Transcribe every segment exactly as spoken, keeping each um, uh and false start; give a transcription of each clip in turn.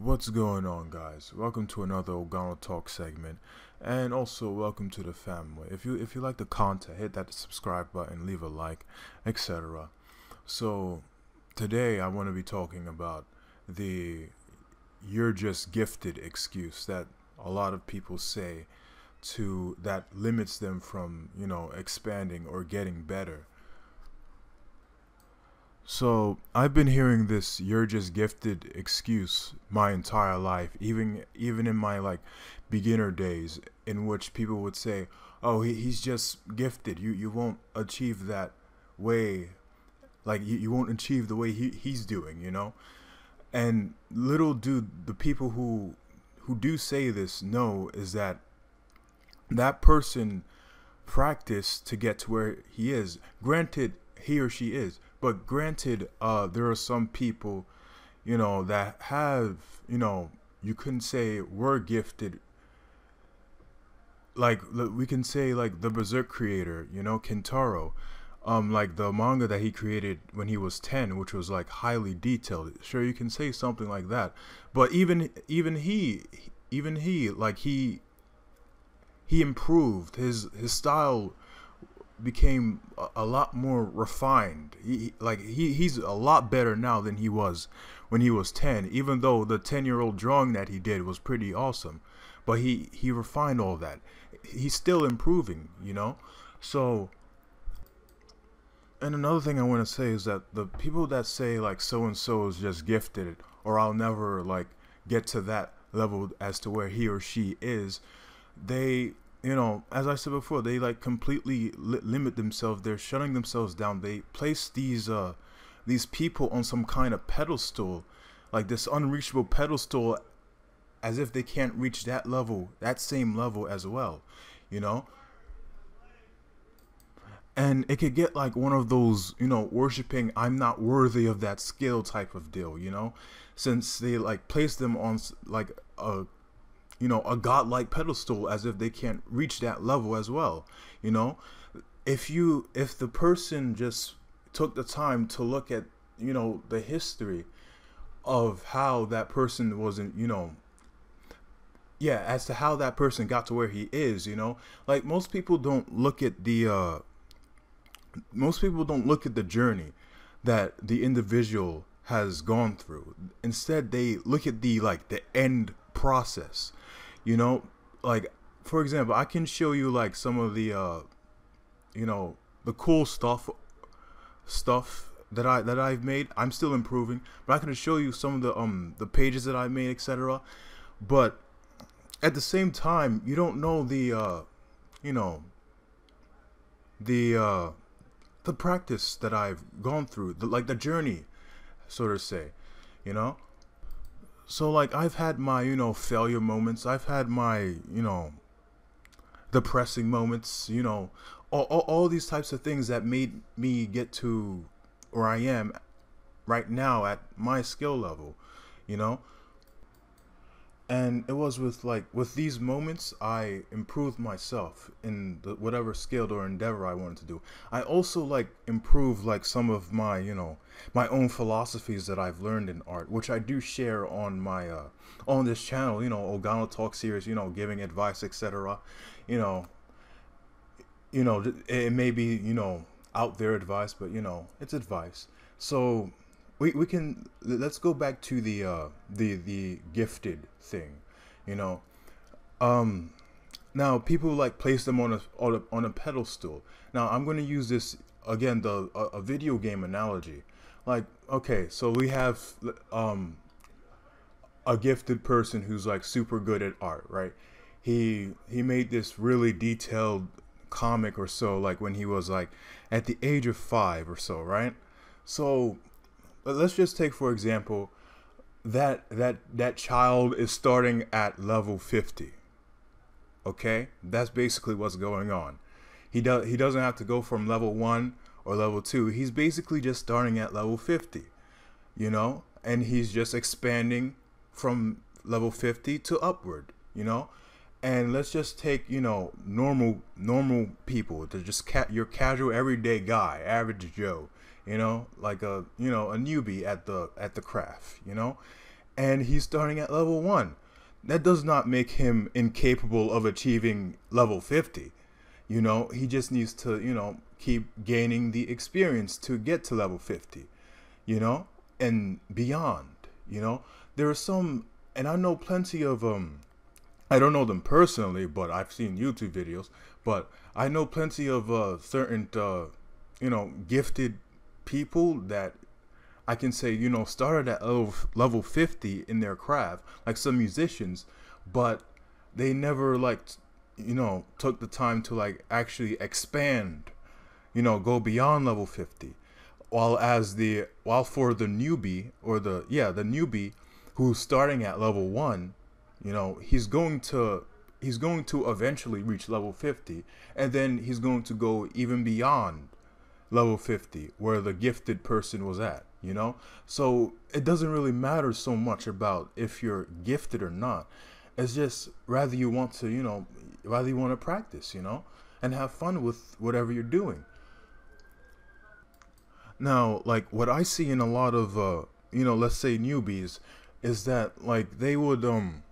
What's going on, guys? Welcome to another OGONOTalks segment, and also welcome to the family. If you if you like the content, hit that subscribe button, leave a like, et cetera. So today I want to be talking about the "you're just gifted" excuse that a lot of people say to that limits them from, you know, expanding or getting better. So I've been hearing this "you're just gifted" excuse my entire life, even even in my like beginner days, in which people would say, "Oh, he, he's just gifted. You you won't achieve that way, like you, you won't achieve the way he, he's doing, you know." And little do the people who who do say this know is that that person practiced to get to where he is. Granted, he or she is. But granted, uh, there are some people, you know, that have, you know, you couldn't say were gifted. Like, we can say, like, the Berserk creator, you know, Kentaro. Um, like, the manga that he created when he was ten, which was, like, highly detailed. Sure, you can say something like that. But even, even he, even he, like, he, he improved his, his style became a lot more refined. He, like he, he's a lot better now than he was when he was ten, even though the ten year old drawing that he did was pretty awesome, but he he refined all that. He's still improving, you know. So, and another thing I want to say is that the people that say like so and so is just gifted, or I'll never like get to that level as to where he or she is, they, you know, as I said before, they like completely li limit themselves. They're shutting themselves down. They place these uh, these people on some kind of pedestal, like this unreachable pedestal, as if they can't reach that level, that same level as well, you know. And it could get like one of those, you know, worshiping "I'm not worthy of that skill" type of deal, you know, since they like place them on like a, you know, a godlike pedestal, as if they can't reach that level as well, you know. If you, if the person just took the time to look at, you know, the history of how that person wasn't, you know, yeah, as to how that person got to where he is, you know, like most people don't look at the, uh, most people don't look at the journey that the individual has gone through. Instead, they look at the, like, the end process, you know. Like, for example, I can show you like some of the uh you know, the cool stuff stuff that I that I've made. I'm still improving, but I can show you some of the um the pages that I made, et cetera. But at the same time, you don't know the uh you know the uh the practice that I've gone through, the, like the journey, so to say, you know. So like I've had my, you know, failure moments, I've had my, you know, depressing moments, you know, all, all, all these types of things that made me get to where I am right now at my skill level, you know. And it was with like, with these moments, I improved myself in the, whatever skill or endeavor I wanted to do. I also like improved like some of my, you know, my own philosophies that I've learned in art, which I do share on my, uh, on this channel, you know, OGONOTalks series, you know, giving advice, et cetera. You know, you know, it, it may be, you know, out there advice, but you know, it's advice. So We, we can, let's go back to the, uh, the, the gifted thing, you know. Um, now people like place them on a, on a, on a pedestal. Now I'm going to use this again, the, a, a video game analogy. Like, okay, so we have, um, a gifted person who's like super good at art, right? He, he made this really detailed comic or so, like when he was like at the age of five or so, right? So let's just take, for example, that that that child is starting at level fifty. Okay, that's basically what's going on. He does he doesn't have to go from level one or level two. He's basically just starting at level fifty, you know, and he's just expanding from level fifty to upward, you know. And let's just take, you know, normal normal people, to just cat your casual everyday guy, average Joe, you know, like a, you know, a newbie at the at the craft, you know. and he's starting at level one. That does not make him incapable of achieving level fifty. You know, he just needs to, you know, keep gaining the experience to get to level fifty, you know, and beyond. You know, there are some, and I know plenty of, um, I don't know them personally, but I've seen YouTube videos, but I know plenty of uh, certain, uh, you know, gifted people that I can say, you know, started at level, level fifty in their craft, like some musicians, but they never, like, you know, took the time to, like, actually expand, you know, go beyond level fifty. While as the, while for the newbie, or the, yeah, the newbie who's starting at level one, you know, he's going to, he's going to eventually reach level fifty, and then he's going to go even beyond level fifty, where the gifted person was at, you know? So it doesn't really matter so much about if you're gifted or not. It's just rather you want to, you know, rather you want to practice, you know, and have fun with whatever you're doing. Now, like, what I see in a lot of, uh, you know, let's say newbies, is that, like, they would, um,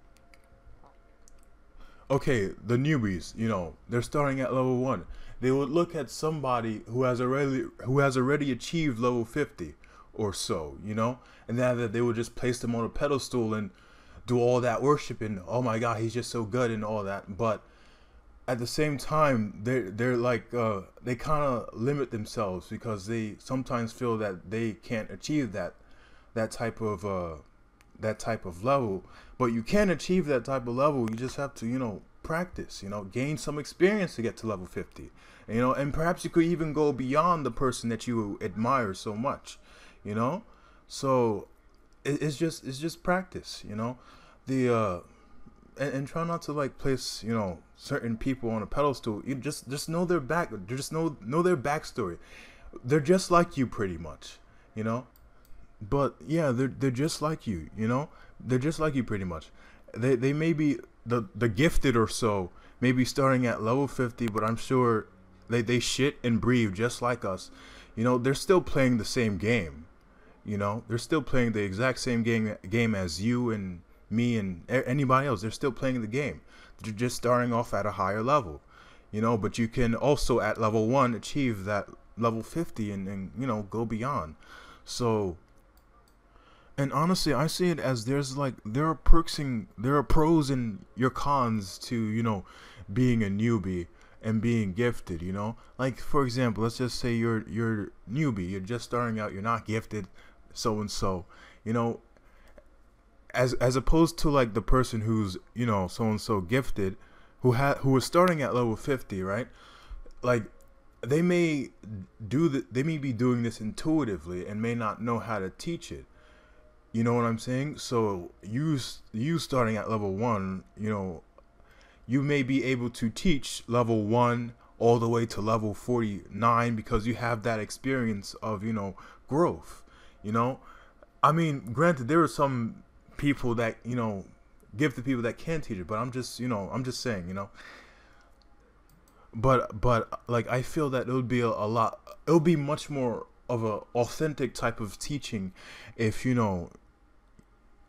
okay, the newbies, you know, they're starting at level one. They would look at somebody who has already, who has already achieved level fifty or so, you know, and that they would just place them on a pedestal and do all that worship and, oh my God, he's just so good and all that. But at the same time, they're, they're like, uh, they kind of limit themselves because they sometimes feel that they can't achieve that, that type of, uh, that type of level. But you can achieve that type of level. You just have to, you know, practice, you know, gain some experience to get to level fifty, you know, and perhaps you could even go beyond the person that you admire so much, you know. So it, it's just, it's just practice, you know, the, uh, And, and try not to, like, place, you know, certain people on a pedestal. You just just know their back, just know know their backstory. They're just like you, pretty much, you know. But yeah, they're they're just like you, you know. They're just like you, pretty much. They they may be the the gifted or so, maybe starting at level fifty, but I'm sure they they shit and breathe just like us, you know. They're still playing the same game, you know. They're still playing the exact same game game as you and me and anybody else. They're still playing the game. They're just starting off at a higher level, you know. But you can also at level one achieve that level fifty and, and you know, go beyond. So, and honestly, I see it as there's like there are perks and there are pros and your cons to, you know, being a newbie and being gifted, you know. Like, for example, let's just say you're you're newbie, you're just starting out, you're not gifted, so and so, you know. As, as opposed to, like, the person who's, you know, so-and-so gifted, who ha who is starting at level fifty, right? Like, they may do the, they may be doing this intuitively and may not know how to teach it. You know what I'm saying? So you you starting at level one, you know, you may be able to teach level one all the way to level forty-nine because you have that experience of, you know, growth. You know, I mean, granted, there are some people that, you know, give to people that can teach it, but I'm just, you know, I'm just saying, you know, but but like, I feel that it would be a, a lot, it would be much more of a authentic type of teaching if, you know,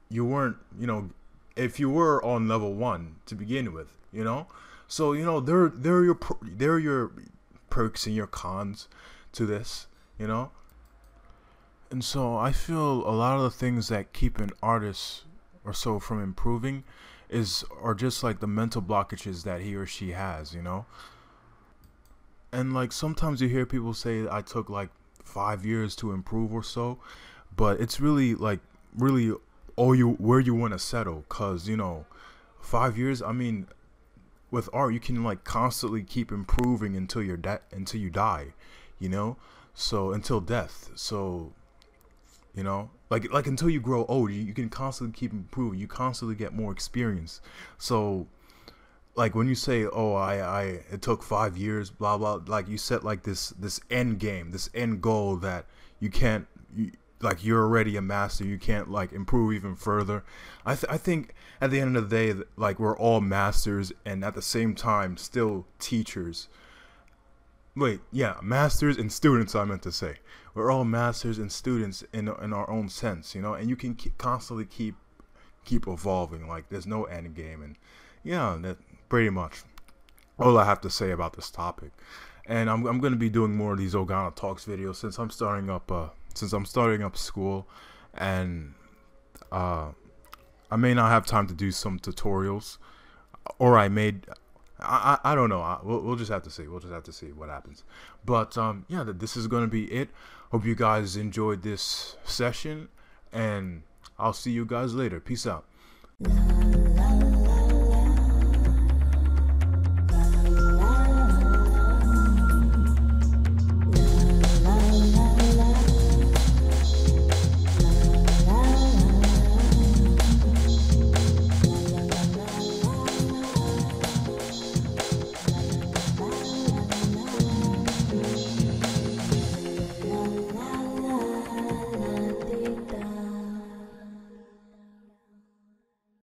you weren't, you know, if you were on level one to begin with, you know. So, you know, there there are your there are your perks and your cons to this, you know. And so I feel a lot of the things that keep an artist or so from improving is are just like the mental blockages that he or she has, you know. And like, sometimes you hear people say, I took like five years to improve or so, but it's really like really all you where you want to settle, because, you know, five years, I mean, with art, you can like constantly keep improving until you're dead, until you die, you know, so until death. So, you know, like like until you grow old, you, you can constantly keep improving. You constantly get more experience. So, like, when you say, "Oh, I, I it took five years," blah blah, like you set like this this end game, this end goal that you can't, you, like you're already a master. You can't like improve even further. I th I think at the end of the day, like, we're all masters and at the same time still teachers. Wait, yeah, masters and students, I meant to say. We're all masters and students in, in our own sense, you know, and you can keep, constantly keep keep evolving. Like, there's no end game. And yeah, that pretty much all I have to say about this topic. And I'm I'm gonna be doing more of these Ogono Talks videos since I'm starting up uh since I'm starting up school, and uh I may not have time to do some tutorials, or I may I I, I don't know. I, we'll we'll just have to see. We'll just have to see what happens. But um yeah, this is gonna be it. Hope you guys enjoyed this session, and I'll see you guys later. Peace out.